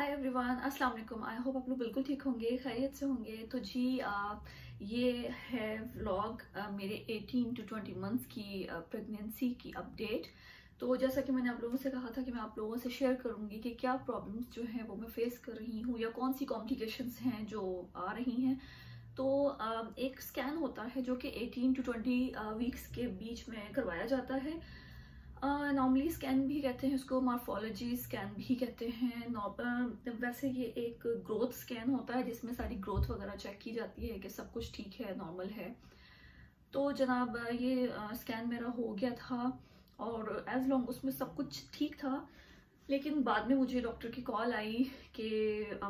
Hi everyone, अस्सलाम वालेकुम। I hope आप लोग बिल्कुल ठीक होंगे, खैरियत से होंगे। तो जी ये है व्लॉग मेरे 18 टू 20 मंथ्स की प्रेगनेंसी की अपडेट। तो जैसा कि मैंने आप लोगों से कहा था कि मैं आप लोगों से शेयर करूंगी कि क्या प्रॉब्लम्स जो हैं वो मैं फेस कर रही हूँ या कौन सी कॉम्प्लिकेशंस हैं जो आ रही हैं। तो एक स्कैन होता है जो कि 18 to 20 वीक्स के बीच में करवाया जाता है। नॉर्मली स्कैन भी कहते हैं उसको, मॉर्फोलॉजी स्कैन भी कहते हैं। वैसे ये एक ग्रोथ स्कैन होता है जिसमें सारी ग्रोथ वगैरह चेक की जाती है कि सब कुछ ठीक है, नॉर्मल है। तो जनाब ये स्कैन मेरा हो गया था और एज लॉन्ग उसमें सब कुछ ठीक था, लेकिन बाद में मुझे डॉक्टर की कॉल आई कि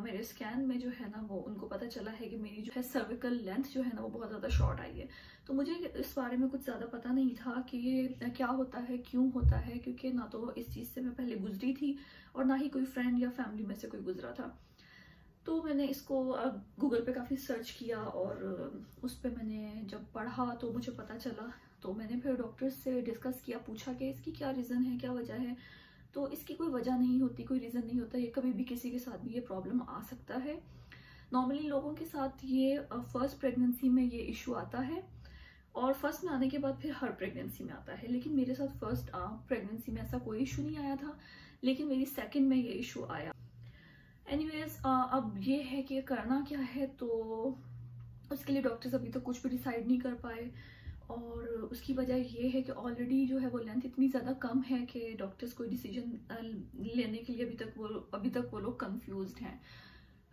मेरे स्कैन में जो है ना वो उनको पता चला है कि मेरी जो है सर्विकल लेंथ जो है ना वो बहुत ज़्यादा शॉर्ट आई है। तो मुझे इस बारे में कुछ ज़्यादा पता नहीं था कि ये क्या होता है, क्यों होता है, क्योंकि ना तो इस चीज़ से मैं पहले गुजरी थी और ना ही कोई फ्रेंड या फैमिली में से कोई गुजरा था। तो मैंने इसको गूगल पर काफ़ी सर्च किया और उस पर मैंने जब पढ़ा तो मुझे पता चला। तो मैंने फिर डॉक्टर से डिस्कस किया, पूछा कि इसकी क्या रीज़न है, क्या वजह है। तो इसकी कोई वजह नहीं होती, कोई रीज़न नहीं होता। ये कभी भी किसी के साथ भी ये प्रॉब्लम आ सकता है। नॉर्मली लोगों के साथ ये फर्स्ट प्रेगनेंसी में ये इशू आता है और फर्स्ट में आने के बाद फिर हर प्रेगनेंसी में आता है, लेकिन मेरे साथ फर्स्ट प्रेगनेंसी में ऐसा कोई इशू नहीं आया था, लेकिन मेरी सेकंड में ये इशू आया। एनीवेज अब ये है कि करना क्या है, तो उसके लिए डॉक्टर्स अभी तक तो कुछ भी डिसाइड नहीं कर पाए। और उसकी वजह ये है कि ऑलरेडी जो है वो लेंथ इतनी ज़्यादा कम है कि डॉक्टर्स कोई डिसीजन लेने के लिए अभी तक वो लोग कंफ्यूज्ड हैं,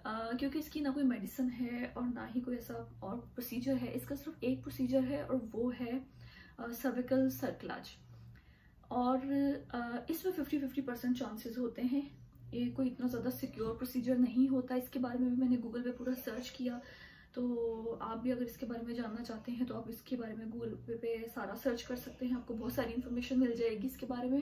क्योंकि इसकी ना कोई मेडिसिन है और ना ही कोई ऐसा और प्रोसीजर है। इसका सिर्फ एक प्रोसीजर है और वो है सर्विकल सर्कलाज। और इसमें 50-50% चांसेस होते हैं। ये कोई इतना ज़्यादा सिक्योर प्रोसीजर नहीं होता। इसके बारे में भी मैंने गूगल पर पूरा सर्च किया। तो आप भी अगर इसके बारे में जानना चाहते हैं तो आप इसके बारे में गूगल पे सारा सर्च कर सकते हैं, आपको बहुत सारी इन्फॉर्मेशन मिल जाएगी इसके बारे में।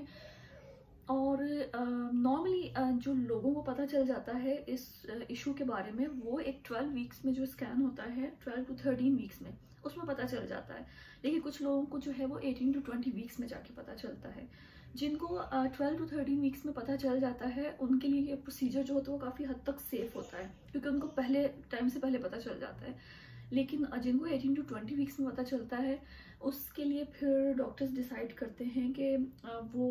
और नॉर्मली जो लोगों को पता चल जाता है इस इशू के बारे में, वो एक 12 वीक्स में जो स्कैन होता है, 12 to 13 वीक्स में, उसमें पता चल जाता है। लेकिन कुछ लोगों को जो है वो 18 to 20 वीक्स में जाके पता चलता है। जिनको 12 to 13 वीक्स में पता चल जाता है उनके लिए ये प्रोसीजर जो होता है वो काफ़ी हद तक सेफ़ होता है, क्योंकि उनको पहले टाइम से पहले पता चल जाता है। लेकिन जिनको 18 to 20 वीक्स में पता चलता है उसके लिए फिर डॉक्टर्स डिसाइड करते हैं कि वो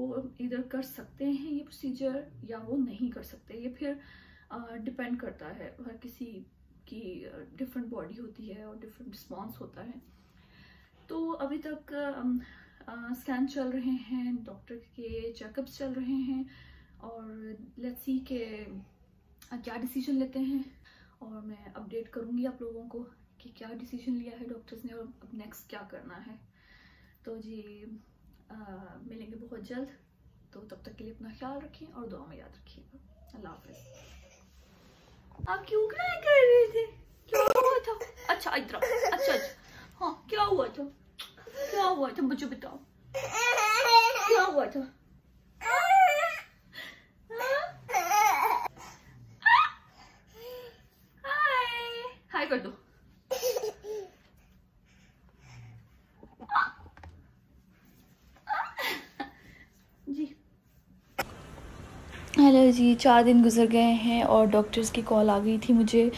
इधर कर सकते हैं ये प्रोसीजर या वो नहीं कर सकते। ये फिर डिपेंड करता है, हर किसी की डिफरेंट बॉडी होती है और डिफरेंट रिस्पॉन्स होता है। तो अभी तक स्कैन चल रहे हैं, डॉक्टर के चेकअप्स चल रहे हैं और लेट्स सी के क्या डिसीजन लेते हैं। और मैं अपडेट करूँगी आप लोगों को कि क्या डिसीजन लिया है डॉक्टर्स ने और अब नेक्स्ट क्या करना है। तो जी मिलेंगे बहुत जल्द। तो तब तक के लिए अपना ख्याल रखें और दुआ में याद रखिएगा। अल्लाह हाफिज़। आप क्यों क्राई कर रहे थे? क्या हुआ था? अच्छा इधर, अच्छा हाँ क्या हुआ था, क्या हुआ था मुझे बताओ, क्या हुआ था? हाय हाय कर दो। जी हेलो जी, 4 दिन गुजर गए हैं और डॉक्टर्स की कॉल आ गई थी मुझे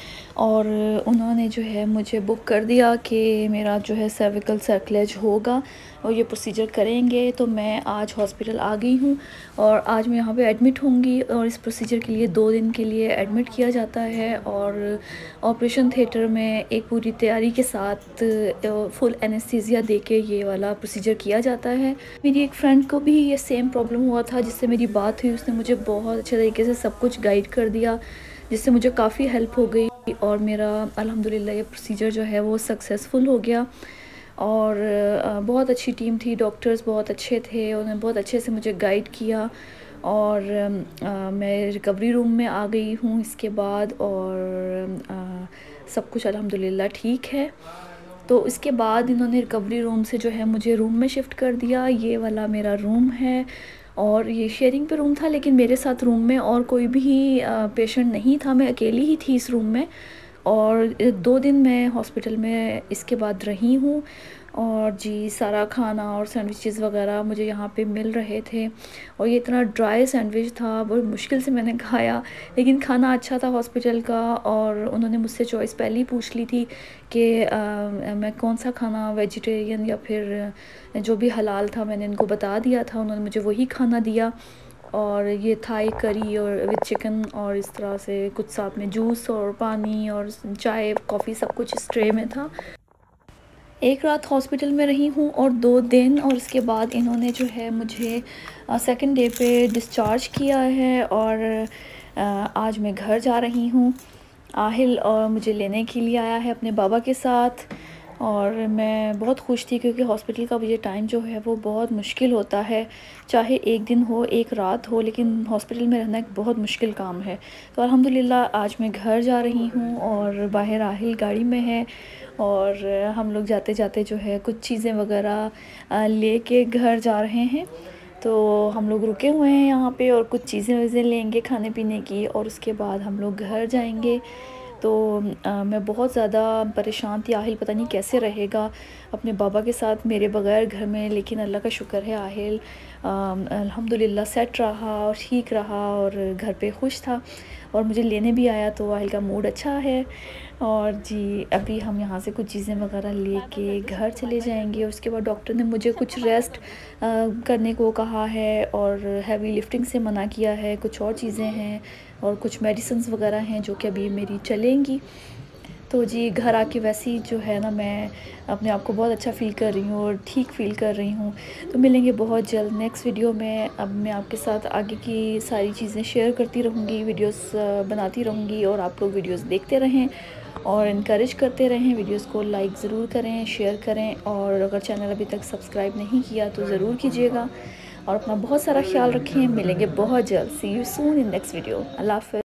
और उन्होंने जो है मुझे बुक कर दिया कि मेरा जो है सर्विकल सर्कलेज होगा और ये प्रोसीजर करेंगे। तो मैं आज हॉस्पिटल आ गई हूँ और आज मैं यहाँ पे एडमिट होंगी और इस प्रोसीजर के लिए 2 दिन के लिए एडमिट किया जाता है। और ऑपरेशन थिएटर में एक पूरी तैयारी के साथ फुल एनेस्थीसिया दे के ये वाला प्रोसीजर किया जाता है। मेरी एक फ्रेंड को भी ये सेम प्रॉब्लम हुआ था जिससे मेरी बात हुई, उसने मुझे बहुत अच्छे तरीके से सब कुछ गाइड कर दिया जिससे मुझे काफ़ी हेल्प हो गई और मेरा अल्हम्दुलिल्लाह ये प्रोसीजर जो है वो सक्सेसफुल हो गया। और बहुत अच्छी टीम थी, डॉक्टर्स बहुत अच्छे थे, उन्होंने बहुत अच्छे से मुझे गाइड किया। और मैं रिकवरी रूम में आ गई हूँ इसके बाद और सब कुछ अल्हम्दुलिल्लाह ठीक है। तो इसके बाद इन्होंने रिकवरी रूम से जो है मुझे रूम में शिफ्ट कर दिया। ये वाला मेरा रूम है और ये शेयरिंग पे रूम था, लेकिन मेरे साथ रूम में और कोई भी पेशेंट नहीं था, मैं अकेली ही थी इस रूम में। और 2 दिन मैं हॉस्पिटल में इसके बाद रही हूँ और जी सारा खाना और सैंडविचेस वगैरह मुझे यहाँ पे मिल रहे थे। और ये इतना ड्राई सैंडविच था, बहुत मुश्किल से मैंने खाया, लेकिन खाना अच्छा था हॉस्पिटल का। और उन्होंने मुझसे चॉइस पहले ही पूछ ली थी कि मैं कौन सा खाना, वेजिटेरियन या फिर जो भी हलाल था, मैंने इनको बता दिया था, उन्होंने मुझे वही खाना दिया। और ये थाई करी और विद चिकन और इस तरह से कुछ साथ में जूस और पानी और चाय कॉफ़ी सब कुछ इस ट्रे में था। एक रात हॉस्पिटल में रही हूँ और 2 दिन, और इसके बाद इन्होंने जो है मुझे सेकंड डे पे डिस्चार्ज किया है। और आज मैं घर जा रही हूँ। आहिल और मुझे लेने के लिए आया है अपने बाबा के साथ, और मैं बहुत खुश थी क्योंकि हॉस्पिटल का मुझे टाइम जो है वो बहुत मुश्किल होता है, चाहे एक दिन हो एक रात हो, लेकिन हॉस्पिटल में रहना एक बहुत मुश्किल काम है। तो अल्हम्दुलिल्लाह आज मैं घर जा रही हूँ और बाहर आहिल गाड़ी में है, और हम लोग जाते जाते जो है कुछ चीज़ें वगैरह लेके घर जा रहे हैं। तो हम लोग रुके हुए हैं यहाँ पे और कुछ चीज़ें लेंगे खाने पीने की, और उसके बाद हम लोग घर जाएंगे। तो मैं बहुत ज़्यादा परेशान थी, आहिल पता नहीं कैसे रहेगा अपने बाबा के साथ मेरे बग़ैर घर में, लेकिन अल्लाह का शुक्र है आहिल अल्हम्दुलिल्लाह सेट रहा और ठीक रहा और घर पे खुश था, और मुझे लेने भी आया, तो आहिल का मूड अच्छा है। और जी अभी हम यहाँ से कुछ चीज़ें वगैरह लेके घर चले जाएंगे, और उसके बाद डॉक्टर ने मुझे कुछ रेस्ट करने को कहा है, और हैवी लिफ्टिंग से मना किया है, कुछ और चीज़ें हैं और कुछ मेडिसिन्स वगैरह हैं जो कि अभी मेरी चलेंगी। तो जी घर आके वैसे ही जो है ना मैं अपने आप को बहुत अच्छा फ़ील कर रही हूँ और ठीक फ़ील कर रही हूँ। तो मिलेंगे बहुत जल्द नेक्स्ट वीडियो में। अब मैं आपके साथ आगे की सारी चीज़ें शेयर करती रहूँगी, वीडियोस बनाती रहूँगी, और आप लोग वीडियोस देखते रहें और इनकरेज करते रहें। वीडियोस को लाइक ज़रूर करें, शेयर करें, और अगर चैनल अभी तक सब्सक्राइब नहीं किया तो ज़रूर कीजिएगा। और अपना बहुत सारा ख्याल रखें। मिलेंगे बहुत जल्द। See you soon in next video. अल्लाह हाफ़िज़।